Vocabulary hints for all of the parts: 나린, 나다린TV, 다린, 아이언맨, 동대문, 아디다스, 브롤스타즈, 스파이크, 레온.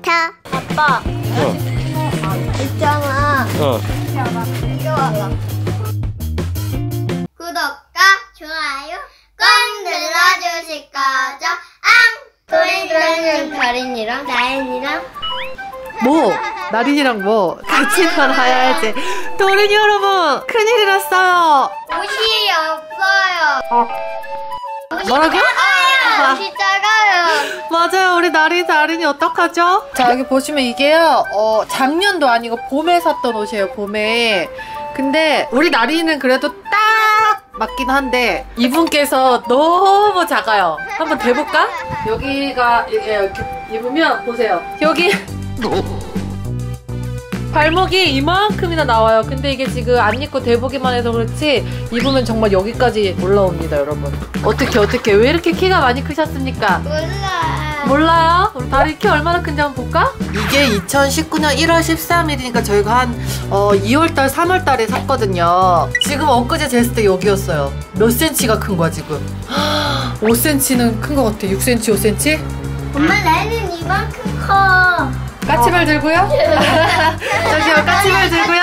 타? 아빠. 있잖아. 이리 와봐. 구독과 좋아요 꼭 눌러주실 거죠? 저희는 다린이랑 나린이랑 나린이랑 같이 살아야지. 도린이 여러분, 큰일이 났어요. 옷이 없어요. 뭐라고요? 옷이 작아요. 맞아요. 우리 나린, 다린이 어떡하죠? 자, 여기 보시면 이게요, 작년도 아니고 봄에 샀던 옷이에요. 봄에. 근데 우리 나린이는 그래도 딱 맞긴 한데 이분께서 너무 작아요. 한번 대볼까? 여기가 이렇게 입으면 보세요. 여기 발목이 이만큼이나 나와요. 근데 이게 지금 안 입고 대보기만 해서 그렇지 입으면 정말 여기까지 올라옵니다, 여러분. 어떻게 왜 이렇게 키가 많이 크셨습니까? 몰라요? 우리 다리 키 얼마나 큰지 한번 볼까? 이게 2019년 1월 13일이니까 저희가 한 2월달, 3월달에 샀거든요. 지금 엊그제 쟀을 때 여기였어요. 몇 cm가 큰 거야 지금? 5cm는 큰 거 같아. 6cm, 5cm? 엄마, 나는 이만큼 커. 까치발 들고요? 저기요, 까치발 들고요?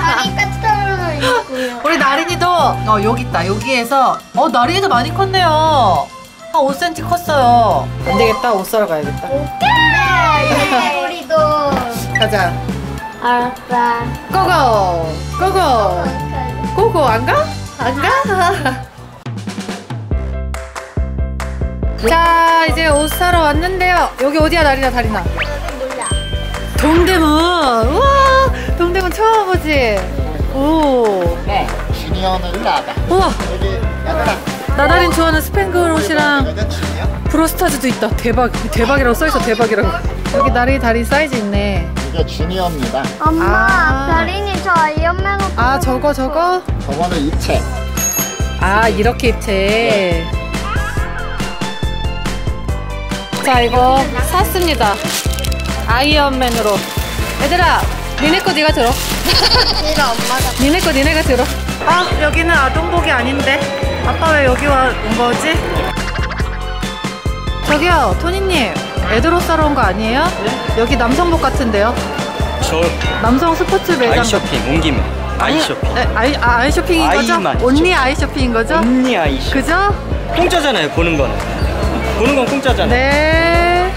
나린 까치발만 있고요. 우리 나린이도 여기 있다. 여기에서 나린이도 많이 컸네요. 한 5cm 컸어요. 안 되겠다, 옷 사러 가야겠다. 오케이! 우리도 가자. 알았다. 고고! 고고! 고고 안 가? 안 가? 자, 이제 옷 사러 왔는데요. 여기 어디야, 나린아, 다린아? 동대문! 우와! 동대문 처음 보지? 오! 네, 주니어는 일로 와봐. 우와! 여기 나다린 좋아하는 스팽글 옷이랑 브롤스타즈도 있다. 대박이라고 써있어, 대박이라고. 여기 나린, 다린 사이즈 있네. 이게 주니어입니다. 엄마, 다린이 저 아이언맨 옷. 아, 저거? 저거는 입체. 아, 이렇게 입체. 네. 자, 이거 샀습니다. 아이언맨으로. 얘들아, 니네 거 네가 들어. 니네 거 니네가 들어. 아, 여기는 아동복이 아닌데. 아빠 왜 여기 와 온 거지? 저기요, 토니님, 애들 옷 사러 온 거 아니에요? 네? 여기 남성복 같은데요? 저 남성 스포츠 매장. 아이쇼핑 온 김에. 아이쇼핑. 아이쇼핑인 거죠? 언니 아이쇼핑인 거죠? 언니 아이쇼핑. 그죠? 공짜잖아요, 보는 거는. 보는 건 공짜잖아요. 네.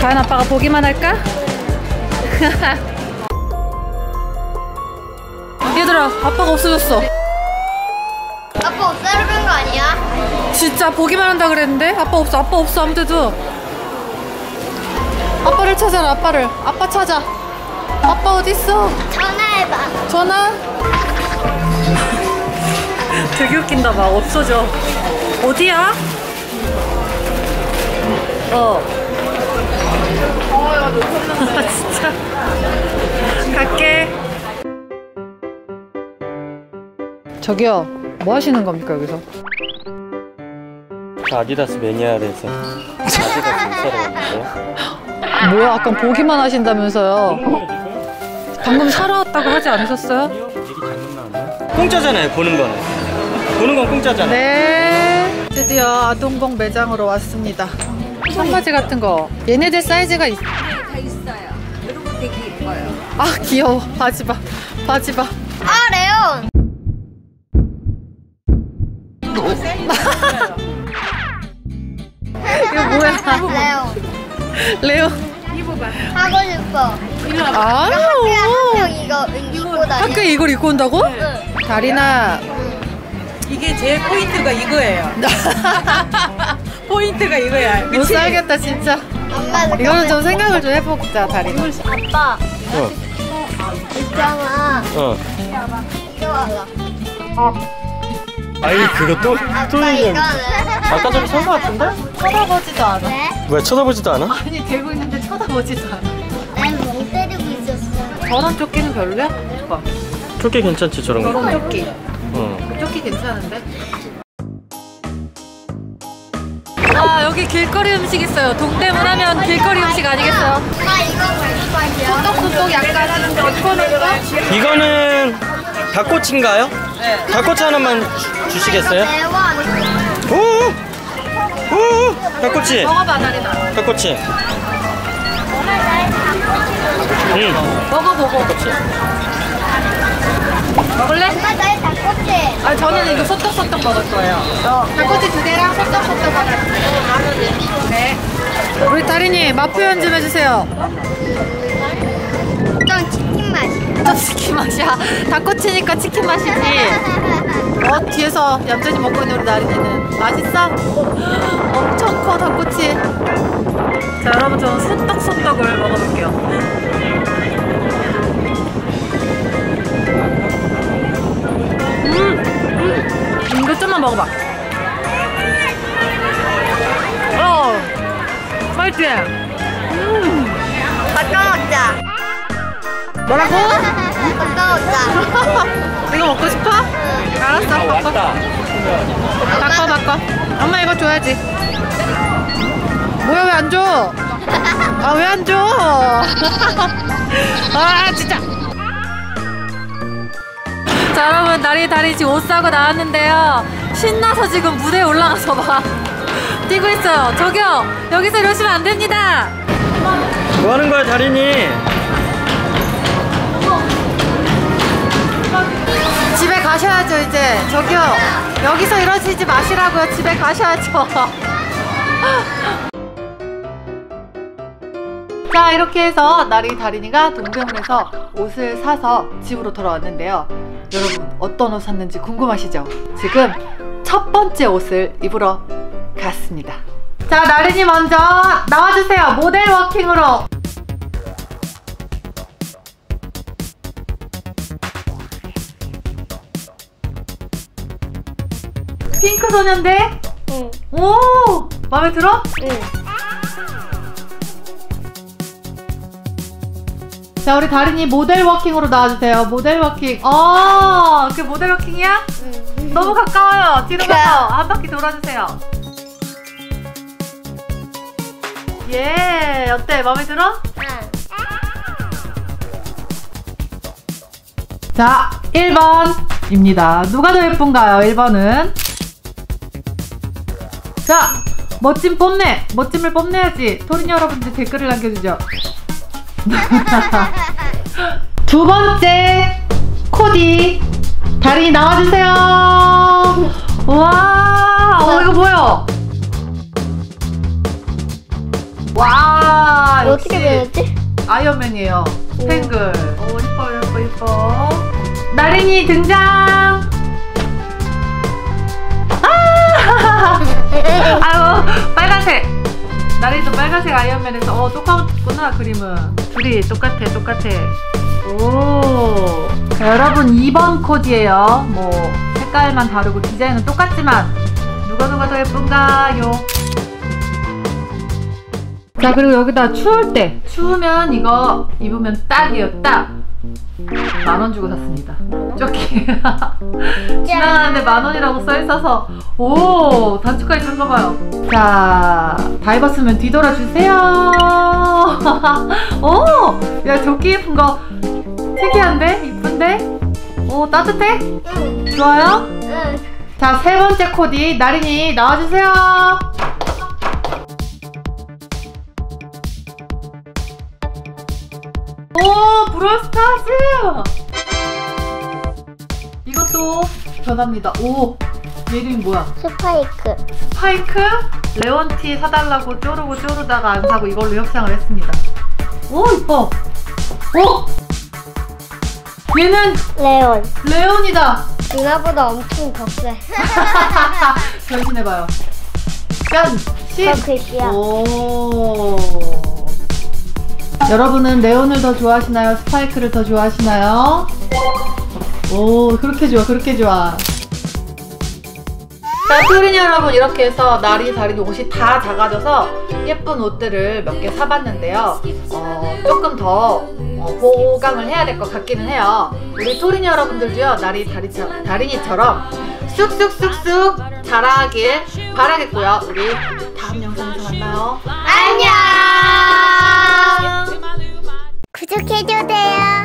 과연 아빠가 보기만 할까? 얘들아, 아빠가 없어졌어. 아빠 없애러 간 거 아니야? 진짜 보기만 한다 그랬는데? 아빠 없어 아무데도. 아빠를 찾아라, 아빠를. 아빠 찾아. 아빠 어딨어? 전화해봐. 전화? 되게 웃긴다, 막 없어져. 어디야? 진짜 갈게. 저기요, 뭐 하시는 겁니까 여기서? 저 아디다스 매니아라서 아디다스 옷 사러 왔는데요. 뭐야, 아까 보기만 하신다면서요? 방금 사러 왔다고 하지 않으셨어요? 공짜잖아요, 보는 거는. 보는 건 공짜잖아요. 네, 드디어 아동복 매장으로 왔습니다. 청바지 같은 거 얘네들 사이즈가 다 있어요. 이런 거 되게 예뻐요. 아, 귀여워. 바지 봐. 아, 레온. 이거 뭐야? 레온. 입어봐. 하고 싶어. 이거 학교에 이걸 입고 온다고? 네. 다린아. 이게 제일 포인트가 이거예요. 포인트가 이거야. 못 살겠다 진짜. 이거는 좀 생각을 좀 해보자, 다린. 아빠. 있잖아. 이리 와봐. 아이, 그거 또 있는. 아까 좀 산 거 같은데? 쳐다보지도 않아. 네? 왜 쳐다보지도 않아? 아니, 들고 있는데 쳐다보지도 않아. 난 멍 때리고 있었어. 저런 조끼는 별로야? 봐. 조끼 괜찮지, 저런 거. 저런 조끼. 조끼 괜찮은데? 아, 여기 길거리 음식 있어요. 동대문 하면 길거리 음식 아니겠어요? 호떡 약간 덮어놓을까? 이거는 닭꼬치인가요? 네. 닭꼬치 하나만 주시겠어요? 오! 닭꼬치. 먹어봐 다린아. 닭꼬치. 먹어보고. 닭꼬치. 먹을래? 엄마 나의 닭꼬치. 아 저는 이거 소떡소떡 먹을 거예요. 닭꼬치 2개랑 소떡소떡 하나. 네. 우리 다린이 맛 표현 좀 해주세요. 어떤 치킨 맛이야? 어떤 치킨 맛이야? 닭꼬치니까 치킨 맛이지. 뒤에서 얌전히 먹고 있는 우리 나린이는 맛있어? 엄청 커 닭꼬치. 자 여러분 저는 소떡소떡을 먹어볼게요. 이거 좀만 먹어봐. 맛있지? 바꿔 먹자. 뭐라고? 바꿔 먹자. 이거 먹고 싶어? 응. 알았어, 바꿔. 바꿔. 엄마 이거 줘야지. 뭐야, 왜 안 줘? 아, 왜 안 줘? 아, 진짜. 자 여러분 다린이 지금 옷 사고 나왔는데요. 신나서 지금 무대에 올라가서 막 뛰고 있어요. 저기요 여기서 이러시면 안 됩니다. 뭐 하는 거야 다린이? 집에 가셔야죠 이제. 저기요 여기서 이러시지 마시라고요. 집에 가셔야죠. 자 이렇게 해서 나린 다린이가 동대문에서 옷을 사서 집으로 돌아왔는데요. 여러분 어떤 옷 샀는지 궁금하시죠? 지금 첫 번째 옷을 입으러 갔습니다. 자 나린이 먼저 나와주세요. 모델 워킹으로. 핑크 소년대? 응. 오! 마음에 들어? 응. 자 우리 다린이 모델 워킹으로 나와주세요. 모델 워킹. 그게 모델 워킹이야? 응. 너무 가까워요. 뒤로 가서 한 바퀴 돌아주세요. 예. 어때? 마음에 들어? 응. 자 1번입니다. 누가 더 예쁜가요? 1번은. 자 멋짐 뽐내. 멋짐을 뽐내야지. 토린 여러분들 댓글을 남겨주죠. 두 번째 코디 다린이 나와주세요. 와, 이거 뭐야? 와, 어떻게 변했지? 아이언맨이에요. 탱글. 오, 예뻐. 나린이 등장. 아유, 빨간색. 나린이도 빨간색 아이언맨에서 똑같구나. 그림은 둘이 똑같아. 오 여러분 2번 코디예요. 뭐 색깔만 다르고 디자인은 똑같지만 누가 더 예쁜가요? 자 그리고 여기다 추울 때 추우면 이거 입으면 딱이에요. 딱 10,000원 주고 샀습니다. 쪼끼. 지나가는데 10,000원이라고 써있어서. 오 단추까지 잠가봐요. 자 다 입었으면 뒤돌아주세요. 오! 야 조끼 예쁜 거 특이한데? 이쁜데? 오 따뜻해? 응. 좋아요? 응. 자 3번째 코디 나린이 나와주세요. 오 브롤스타즈. 이것도 변합니다. 오 얘 이름이 뭐야? 스파이크? 레온티 사달라고 쪼르다가 안 사고 이걸로 협상을 했습니다. 오 이뻐. 오 얘는 레온이다. 누나보다 엄청 더 쎄. 변신해봐요. 짠! 신! 오 여러분은 레온을 더 좋아하시나요? 스파이크를 더 좋아하시나요? 오 그렇게 좋아. 자 토린 여러분 이렇게 해서 나린 다린 옷이 다 작아져서 예쁜 옷들을 몇 개 사봤는데요. 조금 더 보강을 해야 될 것 같기는 해요. 우리 토린 여러분들도요 나린이처럼 쑥쑥쑥쑥 자라길 바라겠고요. 우리 다음 영상에서 만나요. 안녕. 구독해주세요.